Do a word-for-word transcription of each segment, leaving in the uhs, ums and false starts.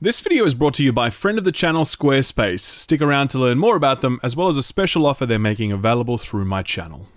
This video is brought to you by friend of the channel Squarespace. Stick around to learn more about them, as well as a special offer they're making available through my channel.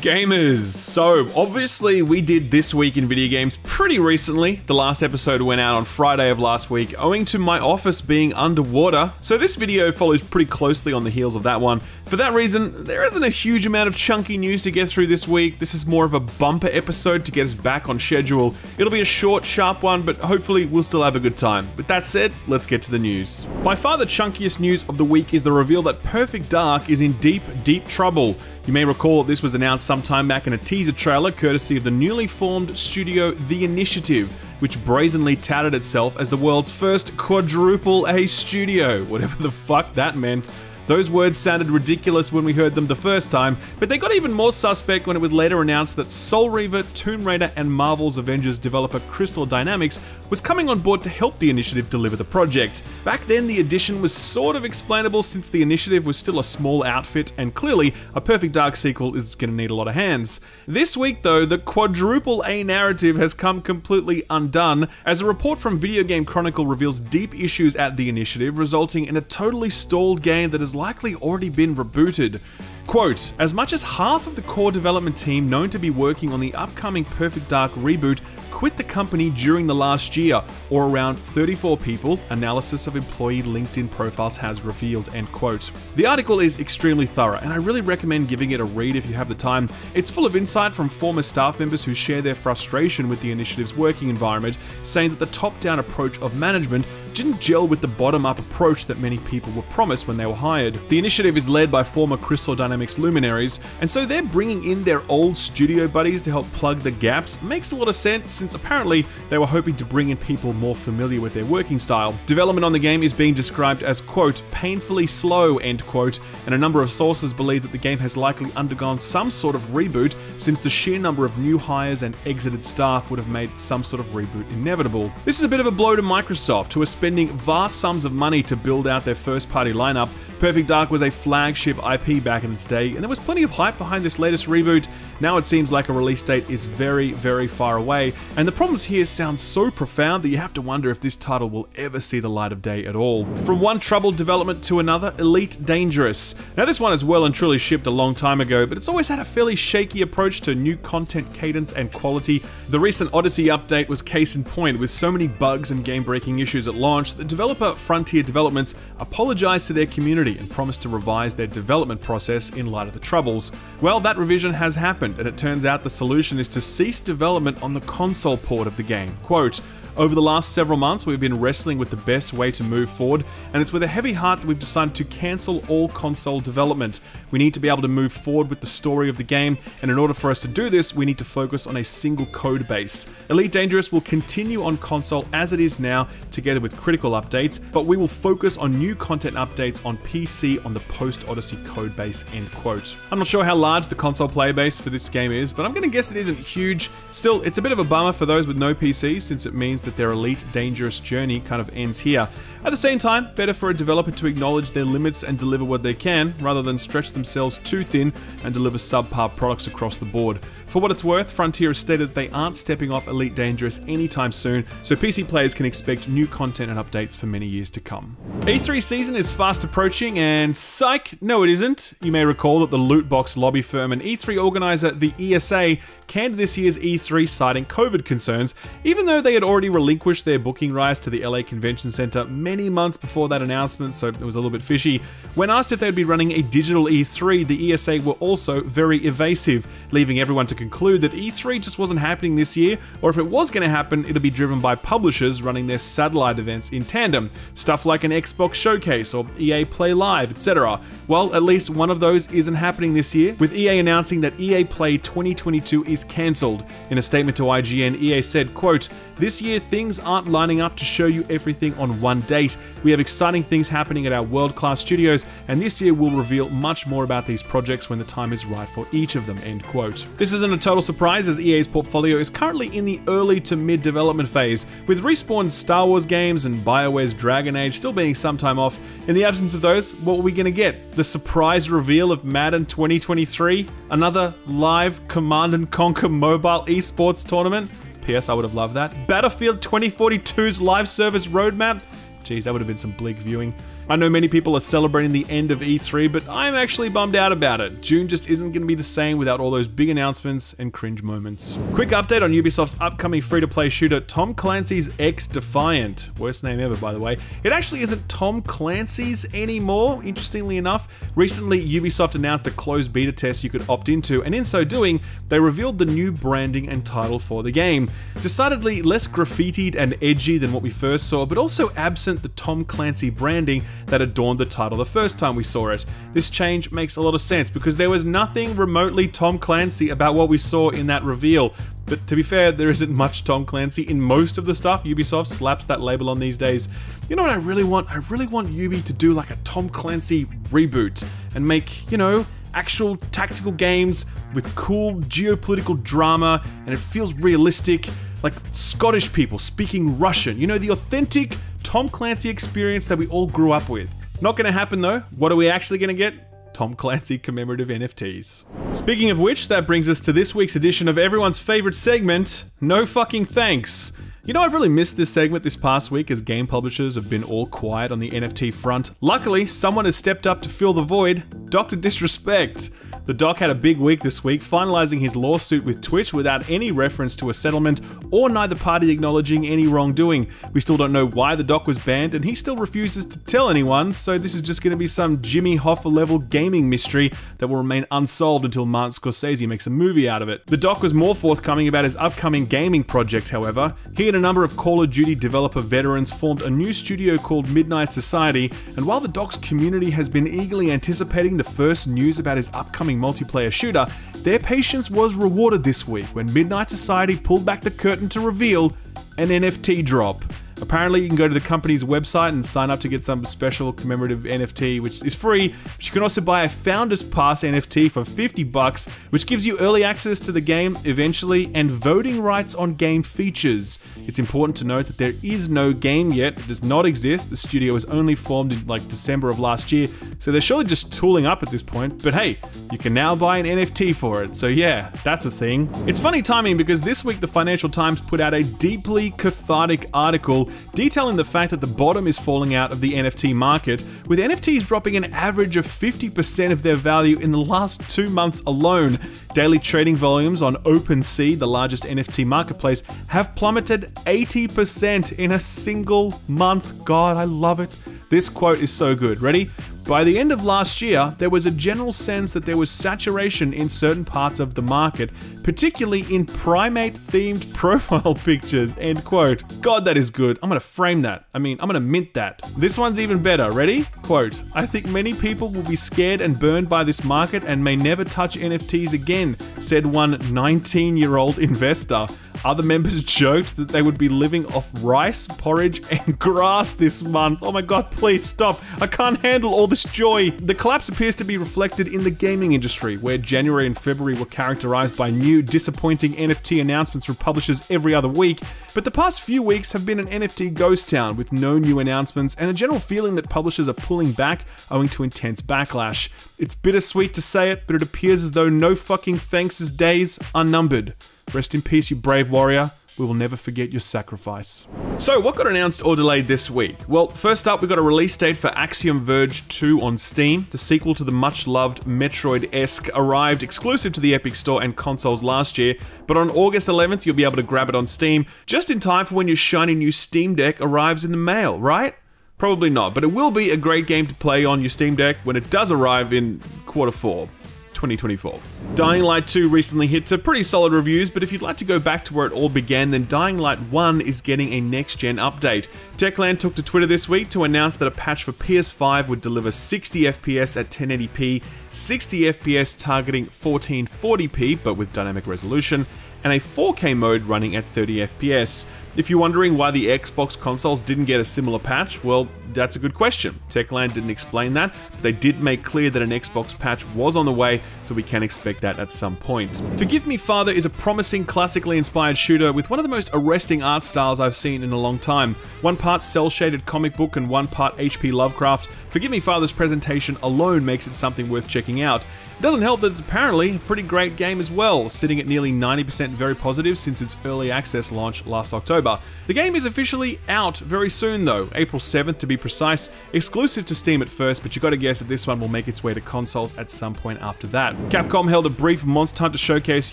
Gamers, so obviously we did This Week in Video Games pretty recently. The last episode went out on Friday of last week, owing to my office being underwater. So this video follows pretty closely on the heels of that one. For that reason, there isn't a huge amount of chunky news to get through this week. This is more of a bumper episode to get us back on schedule. It'll be a short, sharp one, but hopefully we'll still have a good time. With that said, let's get to the news. By far the chunkiest news of the week is the reveal that Perfect Dark is in deep, deep trouble. You may recall this was announced sometime back in a teaser trailer courtesy of the newly formed studio The Initiative, which brazenly touted itself as the world's first quadruple A studio, whatever the fuck that meant. Those words sounded ridiculous when we heard them the first time, but they got even more suspect when it was later announced that Soul Reaver, Tomb Raider, and Marvel's Avengers developer Crystal Dynamics was coming on board to help The Initiative deliver the project. Back then, the addition was sort of explainable since The Initiative was still a small outfit, and clearly, a Perfect Dark sequel is going to need a lot of hands. This week, though, the quadruple A narrative has come completely undone, as a report from Video Game Chronicle reveals deep issues at The Initiative, resulting in a totally stalled game that has likely already been rebooted. Quote, as much as half of the core development team known to be working on the upcoming Perfect Dark reboot quit the company during the last year, or around thirty-four people, analysis of employee LinkedIn profiles has revealed, end quote. The article is extremely thorough, and I really recommend giving it a read if you have the time. It's full of insight from former staff members who share their frustration with The Initiative's working environment, saying that the top-down approach of management didn't gel with the bottom-up approach that many people were promised when they were hired. The Initiative is led by former Crystal Dynamics luminaries, and so they're bringing in their old studio buddies to help plug the gaps. Makes a lot of sense, since apparently they were hoping to bring in people more familiar with their working style. Development on the game is being described as, quote, painfully slow, end quote, and a number of sources believe that the game has likely undergone some sort of reboot, since the sheer number of new hires and exited staff would have made some sort of reboot inevitable. This is a bit of a blow to Microsoft, who are spending vast sums of money to build out their first-party lineup. Perfect Dark was a flagship I P back in its day, and there was plenty of hype behind this latest reboot. Now it seems like a release date is very, very far away, and the problems here sound so profound that you have to wonder if this title will ever see the light of day at all. From one troubled development to another, Elite Dangerous. Now this one is well and truly shipped a long time ago, but it's always had a fairly shaky approach to new content cadence and quality. The recent Odyssey update was case in point. With so many bugs and game-breaking issues at launch, the developer Frontier Developments apologized to their community and promised to revise their development process in light of the troubles. Well, that revision has happened, and it turns out the solution is to cease development on the console port of the game. Quote, over the last several months, we've been wrestling with the best way to move forward, and it's with a heavy heart that we've decided to cancel all console development. We need to be able to move forward with the story of the game, and in order for us to do this, we need to focus on a single code base. Elite Dangerous will continue on console as it is now, together with critical updates, but we will focus on new content updates on P C on the post-Odyssey code base, end quote. I'm not sure how large the console player base for this game is, but I'm gonna guess it isn't huge. Still, it's a bit of a bummer for those with no P C, since it means that their Elite Dangerous journey kind of ends here. At the same time, better for a developer to acknowledge their limits and deliver what they can, rather than stretch themselves too thin and deliver subpar products across the board. For what it's worth, Frontier has stated that they aren't stepping off Elite Dangerous anytime soon, so P C players can expect new content and updates for many years to come. E three season is fast approaching, and psych, no it isn't. You may recall that the loot box lobby firm and E three organizer, the E S A, canned this year's E three citing COVID concerns, even though they had already relinquished their booking rights to the L A Convention Center many months before that announcement, so it was a little bit fishy. When asked if they'd be running a digital E three, the E S A were also very evasive, leaving everyone to conclude that E three just wasn't happening this year, or if it was going to happen, it'd be driven by publishers running their satellite events in tandem, stuff like an Xbox Showcase or E A Play Live, et cetera. Well, at least one of those isn't happening this year, with E A announcing that E A Play twenty twenty-two is cancelled. In a statement to I G N, E A said, quote, this year things aren't lining up to show you everything on one date. We have exciting things happening at our world-class studios, and this year we'll reveal much more about these projects when the time is right for each of them, end quote. This isn't a total surprise, as E A's portfolio is currently in the early to mid-development phase, with Respawn's Star Wars games and BioWare's Dragon Age still being some time off. In the absence of those, what are we gonna get? The surprise reveal of Madden twenty twenty-three? Another live Command and Conquer mobile esports tournament? F P S. I would have loved that. Battlefield twenty forty-two's live service roadmap. Jeez, that would have been some bleak viewing. I know many people are celebrating the end of E three, but I'm actually bummed out about it. June just isn't going to be the same without all those big announcements and cringe moments. Quick update on Ubisoft's upcoming free-to-play shooter, Tom Clancy's X Defiant. Worst name ever, by the way. It actually isn't Tom Clancy's anymore, interestingly enough. Recently, Ubisoft announced a closed beta test you could opt into, and in so doing, they revealed the new branding and title for the game. Decidedly less graffitied and edgy than what we first saw, but also absent the Tom Clancy branding that adorned the title the first time we saw it. This change makes a lot of sense because there was nothing remotely Tom Clancy about what we saw in that reveal. But to be fair, there isn't much Tom Clancy in most of the stuff Ubisoft slaps that label on these days. You know what I really want? I really want Ubi to do like a Tom Clancy reboot and make, you know, actual tactical games with cool geopolitical drama, and it feels realistic, like Scottish people speaking Russian. You know, the authentic Tom Clancy experience that we all grew up with. Not gonna happen though. What are we actually gonna get? Tom Clancy commemorative N F Ts. Speaking of which, that brings us to this week's edition of everyone's favorite segment, No Fucking Thanks. You know, I've really missed this segment this past week as game publishers have been all quiet on the N F T front. Luckily, someone has stepped up to fill the void, Doctor Disrespect. The doc had a big week this week, finalizing his lawsuit with Twitch without any reference to a settlement or neither party acknowledging any wrongdoing. We still don't know why the doc was banned, and he still refuses to tell anyone, so this is just going to be some Jimmy Hoffa-level gaming mystery that will remain unsolved until Martin Scorsese makes a movie out of it. The doc was more forthcoming about his upcoming gaming project, however. He and a number of Call of Duty developer veterans formed a new studio called Midnight Society, and while the doc's community has been eagerly anticipating the first news about his upcoming multiplayer shooter, their patience was rewarded this week when Midnight Society pulled back the curtain to reveal an N F T drop. Apparently, you can go to the company's website and sign up to get some special commemorative N F T, which is free, but you can also buy a Founders Pass N F T for fifty bucks, which gives you early access to the game eventually and voting rights on game features. It's important to note that there is no game yet. It does not exist. The studio was only formed in like December of last year, so they're surely just tooling up at this point, but hey, you can now buy an N F T for it, so yeah, that's a thing. It's funny timing because this week the Financial Times put out a deeply cathartic article detailing the fact that the bottom is falling out of the N F T market, with N F Ts dropping an average of fifty percent of their value in the last two months alone. Daily trading volumes on OpenSea, the largest N F T marketplace, have plummeted eighty percent in a single month. God, I love it. This quote is so good. Ready? By the end of last year, there was a general sense that there was saturation in certain parts of the market, particularly in primate-themed profile pictures, end quote. God, that is good. I'm gonna frame that. I mean, I'm gonna mint that. This one's even better. Ready? Quote, I think many people will be scared and burned by this market and may never touch N F Ts again, said one nineteen-year-old investor. Other members joked that they would be living off rice, porridge, and grass this month. Oh my God, please stop. I can't handle all this joy. The collapse appears to be reflected in the gaming industry, where January and February were characterized by new disappointing N F T announcements from publishers every other week, but the past few weeks have been an N F T ghost town with no new announcements and a general feeling that publishers are pulling back owing to intense backlash. It's bittersweet to say it, but it appears as though No Fucking Thanks' days are numbered. Rest in peace, you brave warrior. We will never forget your sacrifice. So what got announced or delayed this week? Well, first up, we got a release date for Axiom Verge two on Steam. The sequel to the much-loved Metroid-esque arrived exclusive to the Epic Store and consoles last year, but on August eleventh, you'll be able to grab it on Steam, just in time for when your shiny new Steam Deck arrives in the mail, right? Probably not, but it will be a great game to play on your Steam Deck when it does arrive in quarter four. twenty twenty-four. Dying Light two recently hit to pretty solid reviews, but if you'd like to go back to where it all began, then Dying Light one is getting a next-gen update. Techland took to Twitter this week to announce that a patch for P S five would deliver sixty F P S at ten eighty p, sixty F P S targeting fourteen forty p, but with dynamic resolution, and a four K mode running at thirty F P S. If you're wondering why the Xbox consoles didn't get a similar patch, well, that's a good question. Techland didn't explain that, but they did make clear that an Xbox patch was on the way, so we can expect that at some point. Forgive Me Father is a promising, classically inspired shooter with one of the most arresting art styles I've seen in a long time. One part cel-shaded comic book and one part H P Lovecraft, Forgive Me Father's presentation alone makes it something worth checking out. It doesn't help that it's apparently a pretty great game as well, sitting at nearly ninety percent very positive since its early access launch last October. The game is officially out very soon though, April seventh to be precise, exclusive to Steam at first, but you gotta guess that this one will make its way to consoles at some point after that. Capcom held a brief Monster Hunter showcase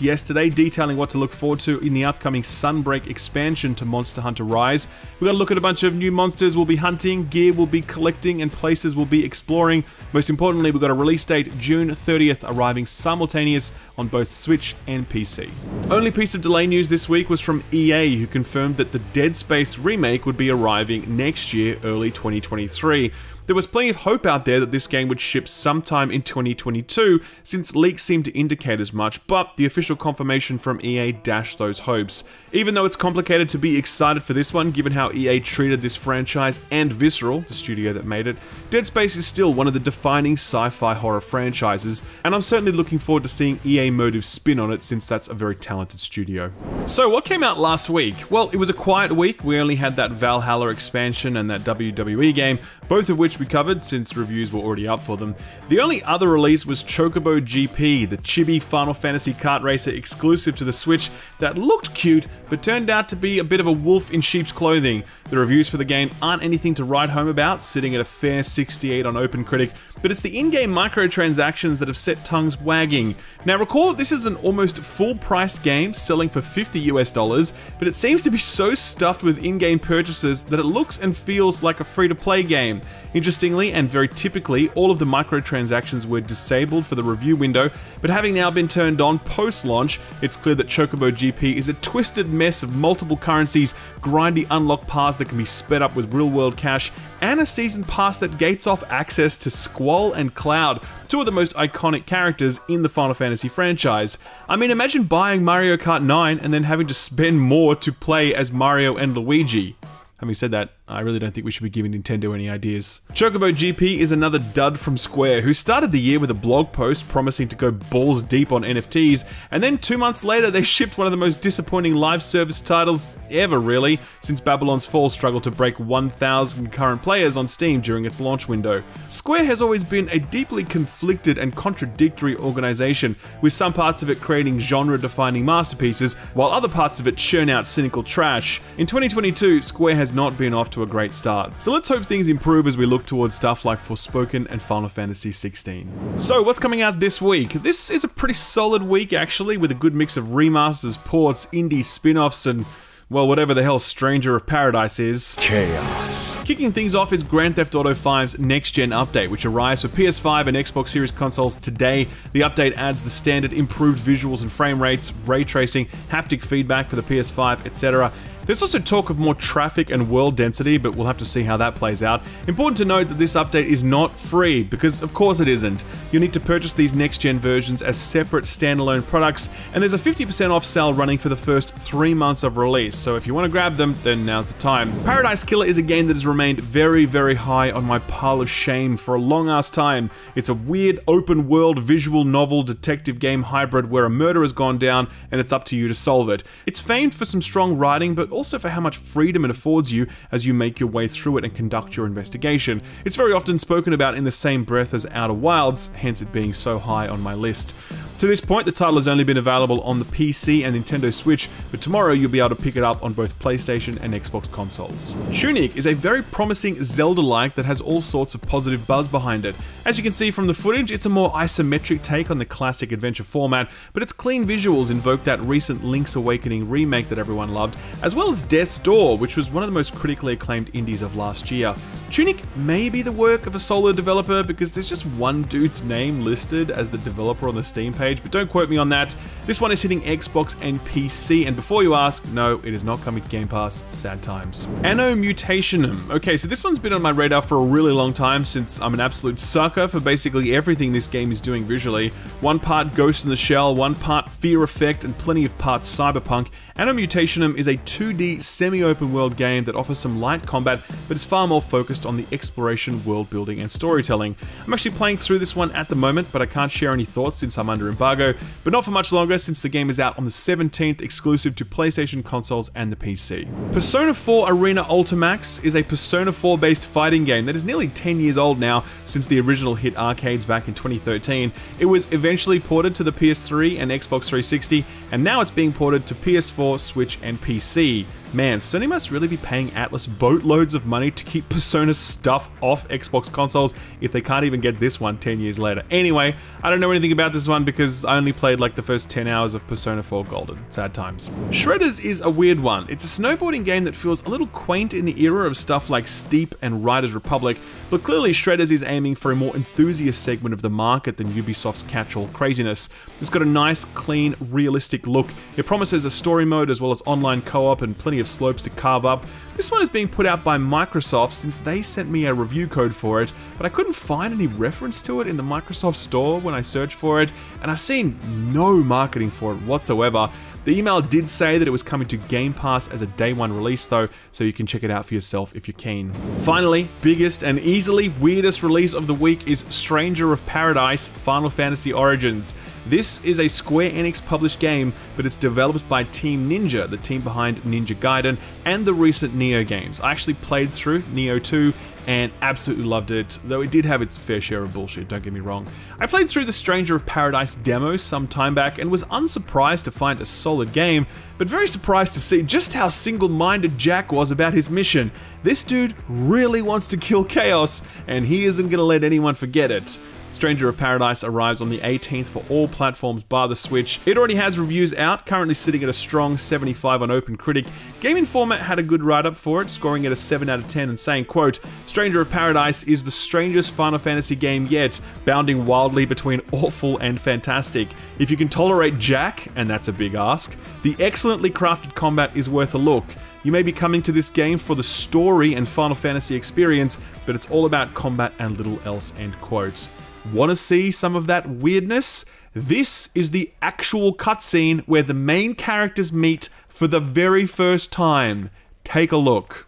yesterday, detailing what to look forward to in the upcoming Sunbreak expansion to Monster Hunter Rise. We gotta look at a bunch of new monsters we'll be hunting, gear we'll be collecting, and places we'll be exploring. Most importantly, we've got a release date June thirtieth, arriving simultaneous on both Switch and P C. Only piece of delay news this week was from E A, who confirmed that the Dead Space remake would be arriving next year, early twenty twenty-three. There was plenty of hope out there that this game would ship sometime in twenty twenty-two, since leaks seemed to indicate as much, but the official confirmation from E A dashed those hopes. Even though it's complicated to be excited for this one, given how E A treated this franchise and Visceral, the studio that made it, Dead Space is still one of the defining sci-fi horror franchises, and I'm certainly looking forward to seeing E A Motive's spin on it, since that's a very talented studio. So what came out last week? Well, it was a quiet week. We only had that Valhalla expansion and that W W E game, both of which we covered since reviews were already up for them. The only other release was Chocobo G P, the chibi Final Fantasy kart racer exclusive to the Switch that looked cute but turned out to be a bit of a wolf in sheep's clothing. The reviews for the game aren't anything to write home about, sitting at a fair sixty-eight on OpenCritic, but it's the in-game microtransactions that have set tongues wagging. Now recall that this is an almost full-priced game selling for fifty US dollars, but it seems to be so stuffed with in-game purchases that it looks and feels like a free-to-play game. Interestingly, and very typically, all of the microtransactions were disabled for the review window, but having now been turned on post-launch, it's clear that Chocobo G P is a twisted mess of multiple currencies, grindy unlock paths that can be sped up with real-world cash, and a season pass that gates off access to Squall and Cloud, two of the most iconic characters in the Final Fantasy franchise. I mean, imagine buying Mario Kart nine and then having to spend more to play as Mario and Luigi. Having said that, I really don't think we should be giving Nintendo any ideas. Chocobo G P is another dud from Square, who started the year with a blog post promising to go balls deep on N F Ts, and then two months later they shipped one of the most disappointing live service titles ever really, since Babylon's Fall struggled to break one thousand concurrent players on Steam during its launch window. Square has always been a deeply conflicted and contradictory organization, with some parts of it creating genre-defining masterpieces, while other parts of it churn out cynical trash. In twenty twenty-two, Square has not been off to a great start, so let's hope things improve as we look towards stuff like Forspoken and Final Fantasy sixteen. So what's coming out this week? This is a pretty solid week actually, with a good mix of remasters, ports, indie spin-offs, and well, whatever the hell Stranger of Paradise is. Chaos. Kicking things off is Grand Theft Auto five's next-gen update, which arrives for P S five and Xbox Series consoles today. The update adds the standard improved visuals and frame rates, ray tracing, haptic feedback for the P S five, et cetera. There's also talk of more traffic and world density, but we'll have to see how that plays out. Important to note that this update is not free, because of course it isn't. You'll need to purchase these next-gen versions as separate standalone products, and there's a fifty percent off sale running for the first three months of release, so if you want to grab them, then now's the time. Paradise Killer is a game that has remained very, very high on my pile of shame for a long-ass time. It's a weird, open-world, visual novel, detective game hybrid where a murder has gone down, and it's up to you to solve it. It's famed for some strong writing, but also for how much freedom it affords you as you make your way through it and conduct your investigation. It's very often spoken about in the same breath as Outer Wilds, hence it being so high on my list. To this point, the title has only been available on the P C and Nintendo Switch, but tomorrow you'll be able to pick it up on both PlayStation and Xbox consoles. Tunic is a very promising Zelda-like that has all sorts of positive buzz behind it. As you can see from the footage, it's a more isometric take on the classic adventure format, but its clean visuals invoke that recent Link's Awakening remake that everyone loved, as well as Death's Door, which was one of the most critically acclaimed indies of last year. Tunic may be the work of a solo developer, because there's just one dude's name listed as the developer on the Steam page, page, but don't quote me on that. This one is hitting Xbox and P C, and before you ask, no, it is not coming to Game Pass. Sad times. Anno Mutationum. Okay, so this one's been on my radar for a really long time, since I'm an absolute sucker for basically everything this game is doing visually. One part Ghost in the Shell, one part Fear Effect, and plenty of parts Cyberpunk. Anno Mutationum is a two D semi-open world game that offers some light combat, but is far more focused on the exploration, world building, and storytelling. I'm actually playing through this one at the moment, but I can't share any thoughts since I'm under embargo, but not for much longer since the game is out on the seventeenth, exclusive to PlayStation consoles and the P C. Persona four Arena Ultimax is a Persona four based fighting game that is nearly ten years old now since the original hit arcades back in twenty thirteen. It was eventually ported to the P S three and Xbox three sixty, and now it's being ported to P S four, Switch, and P C. Man, Sony must really be paying Atlas boatloads of money to keep Persona stuff off Xbox consoles if they can't even get this one ten years later. Anyway, I don't know anything about this one because I only played like the first ten hours of Persona four Golden. Sad times. Shredders is a weird one. It's a snowboarding game that feels a little quaint in the era of stuff like Steep and Riders Republic, but clearly Shredders is aiming for a more enthusiast segment of the market than Ubisoft's catch-all craziness. It's got a nice, clean, realistic look. It promises a story mode as well as online co-op and plenty of slopes to carve up. This one is being put out by Microsoft since they sent me a review code for it, but I couldn't find any reference to it in the Microsoft Store when I searched for it, and I've seen no marketing for it whatsoever. The email did say that it was coming to Game Pass as a day one release though, so you can check it out for yourself if you're keen. Finally, biggest and easily weirdest release of the week is Stranger of Paradise Final Fantasy Origins. This is a Square Enix published game, but it's developed by Team Ninja, the team behind Ninja Gaiden and the recent Nioh games. I actually played through Nioh two and absolutely loved it, though it did have its fair share of bullshit, don't get me wrong. I played through the Stranger of Paradise demo some time back and was unsurprised to find a solid game, but very surprised to see just how single-minded Jack was about his mission. This dude really wants to kill Chaos, and he isn't gonna let anyone forget it. Stranger of Paradise arrives on the eighteenth for all platforms bar the Switch. It already has reviews out, currently sitting at a strong seventy-five on OpenCritic. Game Informer had a good write-up for it, scoring it a seven out of ten and saying, quote, "Stranger of Paradise is the strangest Final Fantasy game yet, bounding wildly between awful and fantastic. If you can tolerate Jack, and that's a big ask, the excellently crafted combat is worth a look. You may be coming to this game for the story and Final Fantasy experience, but it's all about combat and little else," end quote. Want to see some of that weirdness? This is the actual cutscene where the main characters meet for the very first time. Take a look.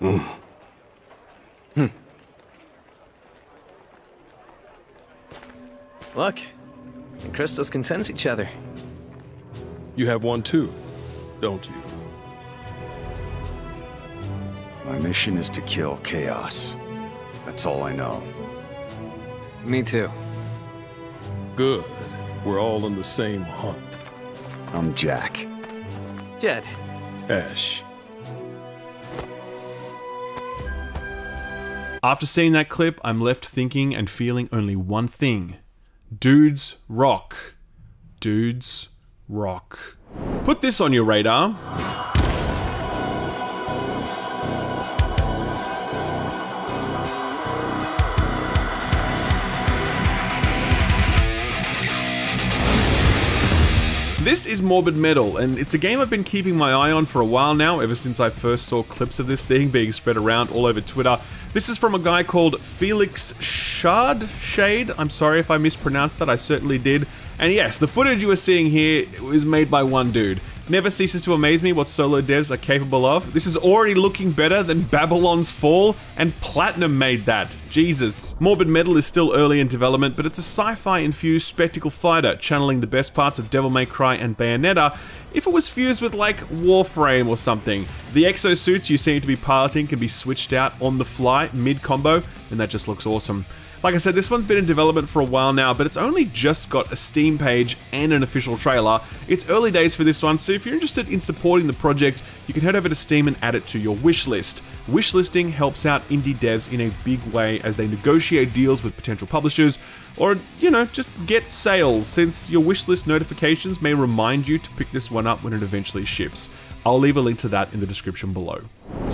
Mm. Hm. Look, the crystals can sense each other. You have one too, don't you? My mission is to kill Chaos. That's all I know. Me too. Good. We're all on the same hunt. I'm Jack. Jed. Ash. After seeing that clip, I'm left thinking and feeling only one thing. Dudes rock. Dudes rock. Put this on your radar. This is Morbid Metal, and it's a game I've been keeping my eye on for a while now, ever since I first saw clips of this thing being spread around all over Twitter. This is from a guy called Felix Shard? Shade? I'm sorry if I mispronounced that, I certainly did. And yes, the footage you are seeing here is made by one dude. Never ceases to amaze me what solo devs are capable of. This is already looking better than Babylon's Fall, and Platinum made that. Jesus. Morbid Metal is still early in development, but it's a sci-fi infused spectacle fighter, channeling the best parts of Devil May Cry and Bayonetta, if it was fused with like Warframe or something. The exosuits you seem to be piloting can be switched out on the fly, mid-combo, and that just looks awesome. Like I said, this one's been in development for a while now, but it's only just got a Steam page and an official trailer. It's early days for this one, so if you're interested in supporting the project, you can head over to Steam and add it to your wish list. Wishlisting helps out indie devs in a big way as they negotiate deals with potential publishers, or, you know, just get sales, since your wishlist notifications may remind you to pick this one up when it eventually ships. I'll leave a link to that in the description below.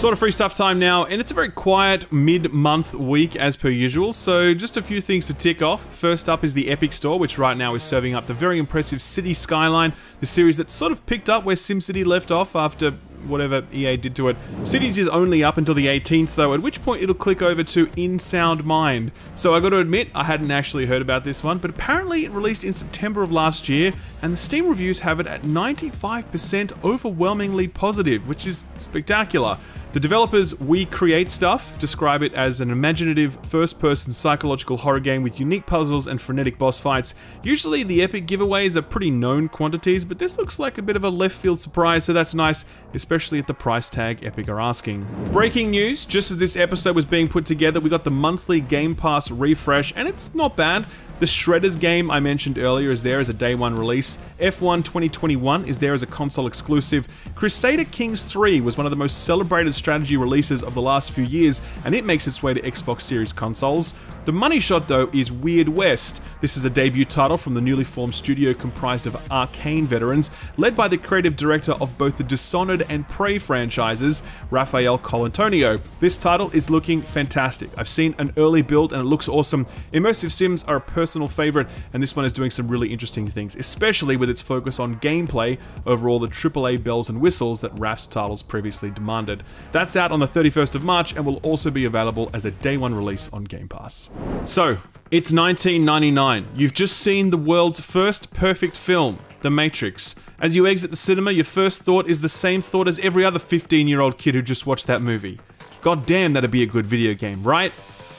Sort of free stuff time now, and it's a very quiet mid-month week as per usual, so just a few things to tick off. First up is the Epic Store, which right now is serving up the very impressive City Skyline, the series that sort of picked up where SimCity left off after whatever E A did to it. Cities is only up until the eighteenth though, at which point it'll click over to In Sound Mind. So I gotta admit, I hadn't actually heard about this one, but apparently it released in September of last year, and the Steam reviews have it at ninety-five percent overwhelmingly positive, which is spectacular. The developers We Create Stuff describe it as an imaginative, first-person psychological horror game with unique puzzles and frenetic boss fights. Usually the Epic giveaways are pretty known quantities, but this looks like a bit of a left-field surprise, so that's nice, especially at the price tag Epic are asking. Breaking news, just as this episode was being put together, we got the monthly Game Pass refresh, and it's not bad. The Shredders game I mentioned earlier is there as a day one release. F one twenty twenty-one is there as a console exclusive. Crusader Kings three was one of the most celebrated strategy releases of the last few years, and it makes its way to Xbox Series consoles. The money shot though is Weird West. This is a debut title from the newly formed studio comprised of Arcane veterans, led by the creative director of both the Dishonored and Prey franchises, Rafael Colantonio. This title is looking fantastic. I've seen an early build and it looks awesome. Immersive sims are a personal personal favorite, and this one is doing some really interesting things, especially with its focus on gameplay over all the triple A bells and whistles that Raft's titles previously demanded. That's out on the thirty-first of March and will also be available as a day one release on Game Pass. So, it's nineteen ninety-nine. You've just seen the world's first perfect film, The Matrix. As you exit the cinema, your first thought is the same thought as every other fifteen-year-old kid who just watched that movie. God damn, that'd be a good video game, right?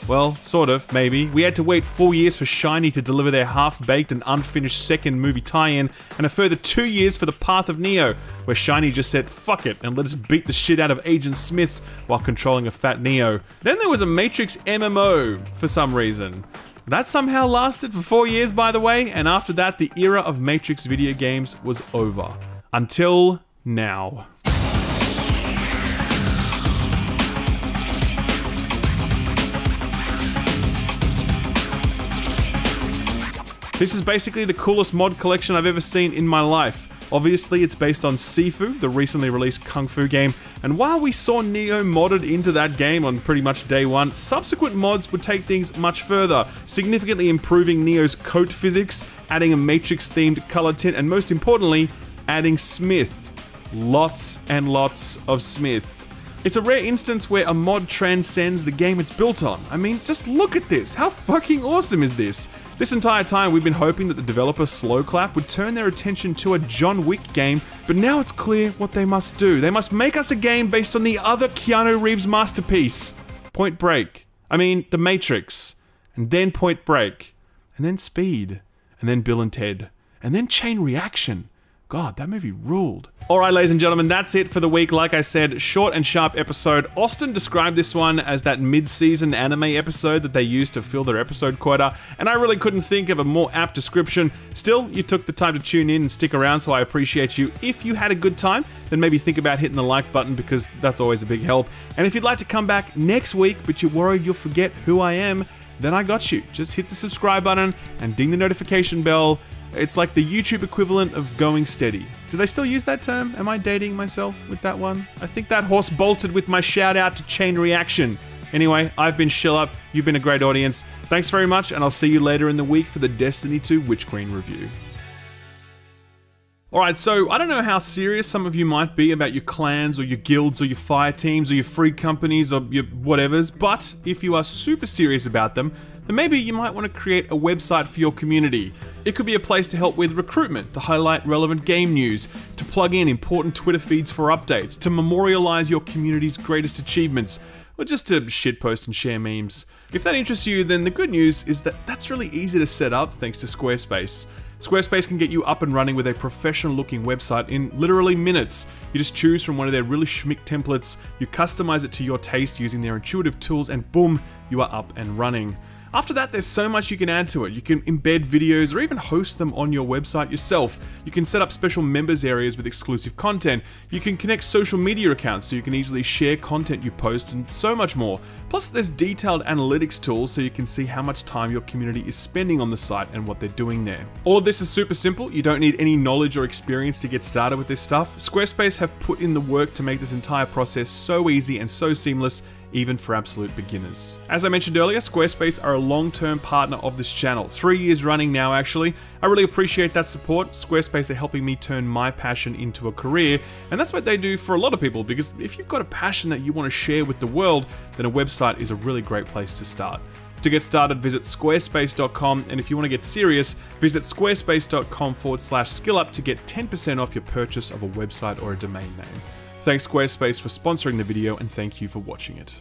Well, sort of, maybe. We had to wait four years for Shiny to deliver their half-baked and unfinished second movie tie-in, and a further two years for The Path of Neo, where Shiny just said, fuck it, and let us beat the shit out of Agent Smiths while controlling a fat Neo. Then there was a Matrix M M O, for some reason. That somehow lasted for four years, by the way, and after that, the era of Matrix video games was over. Until now. This is basically the coolest mod collection I've ever seen in my life. Obviously, it's based on Sifu, the recently released Kung Fu game, and while we saw Neo modded into that game on pretty much day one, subsequent mods would take things much further, significantly improving Neo's coat physics, adding a Matrix-themed color tint, and most importantly, adding Smith. Lots and lots of Smith. It's a rare instance where a mod transcends the game it's built on. I mean, just look at this. How fucking awesome is this? This entire time we've been hoping that the developer Slowclap would turn their attention to a John Wick game, but now it's clear what they must do. They must make us a game based on the other Keanu Reeves masterpiece. Point Break. I mean, The Matrix. And then Point Break. And then Speed. And then Bill and Ted. And then Chain Reaction. God, that movie ruled. Alright, ladies and gentlemen, that's it for the week. Like I said, short and sharp episode. Austin described this one as that mid-season anime episode that they used to fill their episode quota, and I really couldn't think of a more apt description. Still, you took the time to tune in and stick around, so I appreciate you. If you had a good time, then maybe think about hitting the like button, because that's always a big help. And if you'd like to come back next week, but you're worried you'll forget who I am, then I got you. Just hit the subscribe button and ding the notification bell. It's like the YouTube equivalent of going steady. Do they still use that term? Am I dating myself with that one? I think that horse bolted with my shout out to Chain Reaction. Anyway, I've been Shillup, you've been a great audience. Thanks very much, and I'll see you later in the week for the Destiny two Witch Queen review. Alright, so I don't know how serious some of you might be about your clans or your guilds or your fire teams or your free companies or your whatevers, but if you are super serious about them, then maybe you might want to create a website for your community. It could be a place to help with recruitment, to highlight relevant game news, to plug in important Twitter feeds for updates, to memorialize your community's greatest achievements, or just to shitpost and share memes. If that interests you, then the good news is that that's really easy to set up thanks to Squarespace. Squarespace can get you up and running with a professional-looking website in literally minutes. You just choose from one of their really schmick templates, you customize it to your taste using their intuitive tools, and boom, you are up and running. After that, there's so much you can add to it. You can embed videos or even host them on your website yourself. You can set up special members areas with exclusive content. You can connect social media accounts so you can easily share content you post, and so much more. Plus, there's detailed analytics tools so you can see how much time your community is spending on the site and what they're doing there. All of this is super simple. You don't need any knowledge or experience to get started with this stuff. Squarespace have put in the work to make this entire process so easy and so seamless, even for absolute beginners. As I mentioned earlier, Squarespace are a long-term partner of this channel, three years running now actually. I really appreciate that support. Squarespace are helping me turn my passion into a career, and that's what they do for a lot of people, because if you've got a passion that you want to share with the world, then a website is a really great place to start. To get started, visit squarespace dot com, and if you want to get serious, visit squarespace dot com forward slash skillup to get ten percent off your purchase of a website or a domain name. Thanks Squarespace for sponsoring the video, and thank you for watching it.